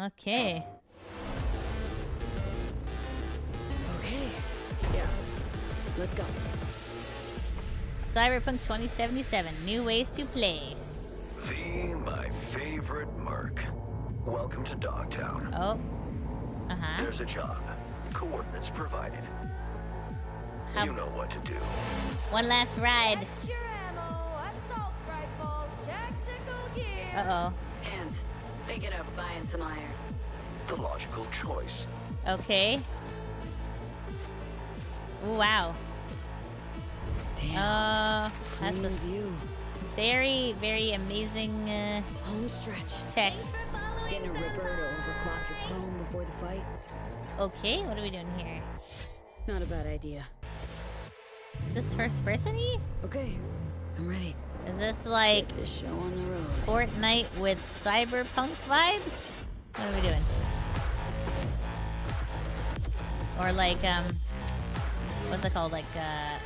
Okay. Okay. Yeah. Let's go. Cyberpunk 2077. New ways to play. The my favorite merc. Welcome to Dogtown. Oh. Uh-huh. There's a job. Coordinates provided. How? You know what to do. One last ride. Uh-oh. Pants. Thinking of buying some iron. The logical choice. Okay. Ooh, wow. Damn. That's a view. Very, very amazing home stretch. Check. Getting a ripper to overclock your chrome before the fight. Okay, what are we doing here? Not a bad idea. Is this first person-y? Okay, I'm ready. Is this like this show on the road. Fortnite with cyberpunk vibes? What are we doing? Or like what's it called? Like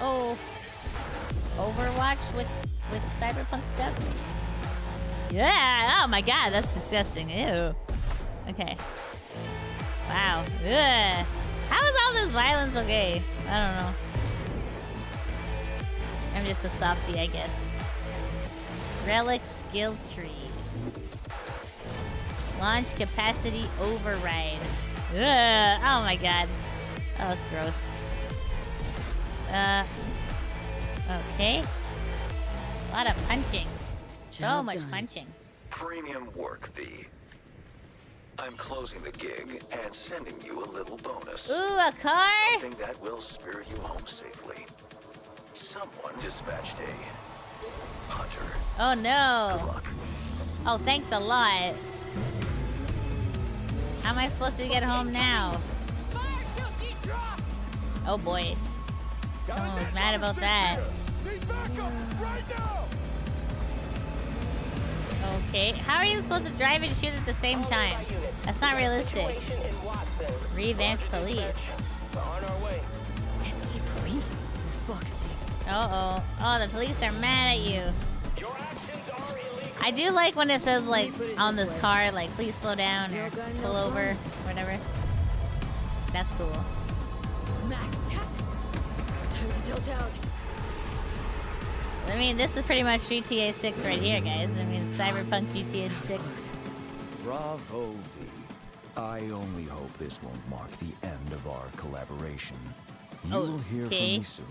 Overwatch with cyberpunk stuff? Yeah! Oh my god, that's disgusting. Ew. Okay. Wow. Ugh. How is all this violence okay? I don't know. I'm just a softie, I guess. Relic skill tree. Launch capacity override. Ugh, oh my god. Oh, that's gross. Okay. A lot of punching. So much punching. Premium work, V. I'm closing the gig and sending you a little bonus. Ooh, a car? Something that will spirit you home safely. Someone dispatched a... Hunter. Oh no. Good luck. Oh, thanks a lot. How am I supposed to get home now? Fire till she drops. Oh boy. Someone's mad about that. Need backup right now. Okay. How are you supposed to drive and shoot at the same time? That's not realistic. Revamped police. We're on our way. Fancy police? For fuck's sake. Uh oh. Oh, the police are mad at you. Your actions are illegal. I do like when it says, like, on this car, like, please slow down or pull over, whatever. That's cool. Max tech. Time to tilt out. I mean, this is pretty much GTA 6 right here, guys. I mean, Cyberpunk GTA 6. Bravo, V. I only hope this won't mark the end of our collaboration. You will hear from me soon.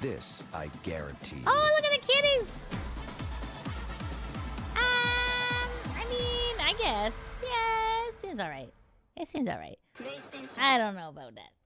This, I guarantee you. Oh, look at the kitties! I mean, I guess. Yeah, it seems alright. I don't know about that.